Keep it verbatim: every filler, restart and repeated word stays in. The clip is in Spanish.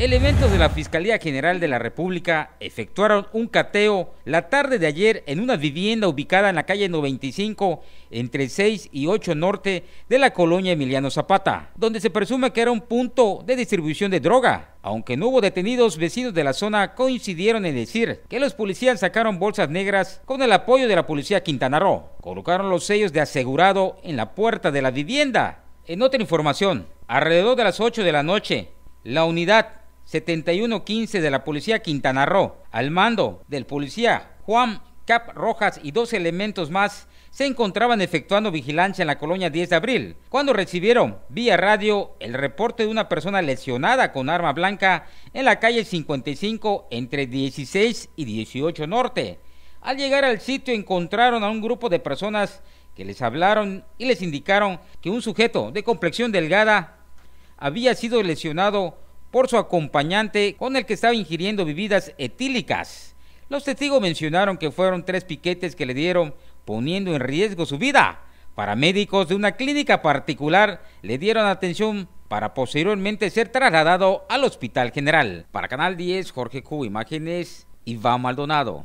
Elementos de la Fiscalía General de la República efectuaron un cateo la tarde de ayer en una vivienda ubicada en la calle noventa y cinco, entre seis y ocho norte de la colonia Emiliano Zapata, donde se presume que era un punto de distribución de droga. Aunque no hubo detenidos, vecinos de la zona coincidieron en decir que los policías sacaron bolsas negras con el apoyo de la policía Quintana Roo. Colocaron los sellos de asegurado en la puerta de la vivienda. En otra información, alrededor de las ocho de la noche, la unidad setenta y uno quince de la policía Quintana Roo, al mando del policía Juan Cap Rojas y dos elementos más, se encontraban efectuando vigilancia en la colonia diez de abril, cuando recibieron vía radio el reporte de una persona lesionada con arma blanca en la calle cincuenta y cinco entre dieciséis y dieciocho norte. Al llegar al sitio encontraron a un grupo de personas que les hablaron y les indicaron que un sujeto de complexión delgada había sido lesionado por su acompañante con el que estaba ingiriendo bebidas etílicas. Los testigos mencionaron que fueron tres piquetes que le dieron, poniendo en riesgo su vida. Paramédicos de una clínica particular le dieron atención para posteriormente ser trasladado al Hospital General. Para Canal diez, Jorge Q, imágenes Iván Maldonado.